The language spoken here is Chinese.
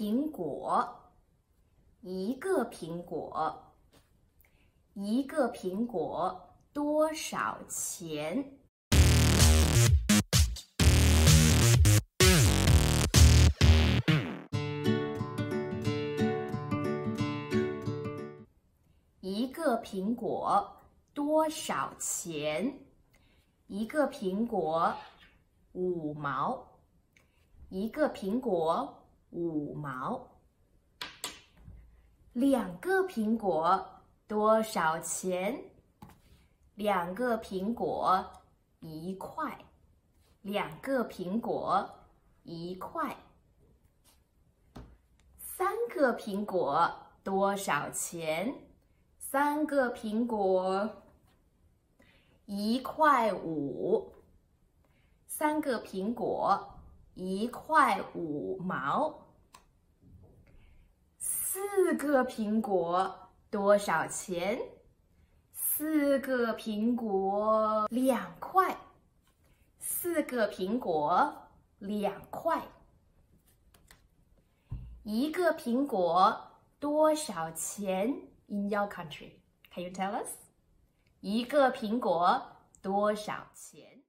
苹果，一个苹果，一个苹果多少钱？ 一个苹果多少钱？一个苹果5毛，一个苹果5毛。两个苹果多少钱？两个苹果1块，两个苹果1块。三个苹果多少钱？ 三个苹果1块5，三个苹果1块5毛。四个苹果多少钱？四个苹果2块，四个苹果2块。一个苹果多少钱？ In your country, can you tell us? 一个苹果多少钱？